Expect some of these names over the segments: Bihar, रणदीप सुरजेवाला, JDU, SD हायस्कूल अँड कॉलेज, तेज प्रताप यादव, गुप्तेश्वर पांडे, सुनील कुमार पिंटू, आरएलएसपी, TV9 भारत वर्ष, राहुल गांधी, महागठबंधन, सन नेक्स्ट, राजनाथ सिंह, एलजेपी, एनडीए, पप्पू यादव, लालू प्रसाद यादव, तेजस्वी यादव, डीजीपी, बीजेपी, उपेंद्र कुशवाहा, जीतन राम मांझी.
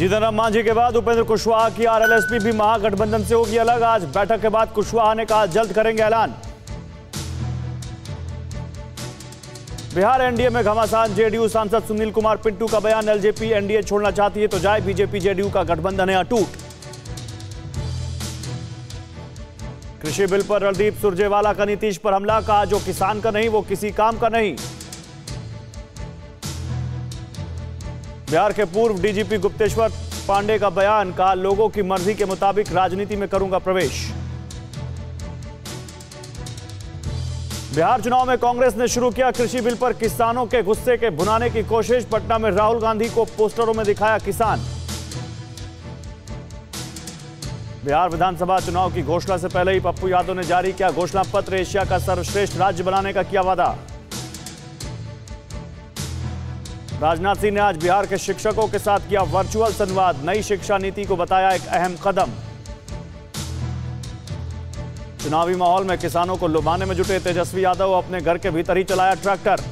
जीतन राम मांझी के बाद उपेंद्र कुशवाहा की आरएलएसपी भी महागठबंधन से होगी अलग। आज बैठक के बाद कुशवाहा ने कहा जल्द करेंगे ऐलान। बिहार एनडीए में घमासान, जेडीयू सांसद सुनील कुमार पिंटू का बयान, एलजेपी एनडीए छोड़ना चाहती है तो जाए, बीजेपी जेडीयू का गठबंधन है अटूट। कृषि बिल पर रणदीप सुरजेवाला का नीतीश पर हमला, कहा जो किसान का नहीं वो किसी काम का नहीं। बिहार के पूर्व डीजीपी गुप्तेश्वर पांडे का बयान, कहा लोगों की मर्जी के मुताबिक राजनीति में करूंगा प्रवेश। बिहार चुनाव में कांग्रेस ने शुरू किया कृषि बिल पर किसानों के गुस्से के भुनाने की कोशिश, पटना में राहुल गांधी को पोस्टरों में दिखाया किसान। बिहार विधानसभा चुनाव की घोषणा से पहले ही पप्पू यादव ने जारी किया घोषणा पत्र, एशिया का सर्वश्रेष्ठ राज्य बनाने का किया वादा। राजनाथ सिंह ने आज बिहार के शिक्षकों के साथ किया वर्चुअल संवाद, नई शिक्षा नीति को बताया एक अहम कदम। चुनावी माहौल में किसानों को लुभाने में जुटे तेजस्वी यादव, अपने घर के भीतर ही चलाया ट्रैक्टर।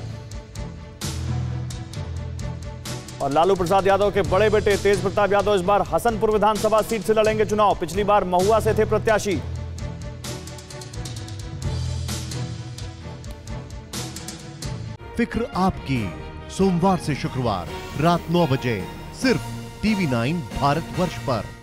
और लालू प्रसाद यादव के बड़े बेटे तेज प्रताप यादव इस बार हसनपुर विधानसभा सीट से लड़ेंगे चुनाव, पिछली बार महुआ से थे प्रत्याशी। फिक्र आपकी, सोमवार से शुक्रवार रात 9 बजे सिर्फ TV9 भारत वर्ष पर।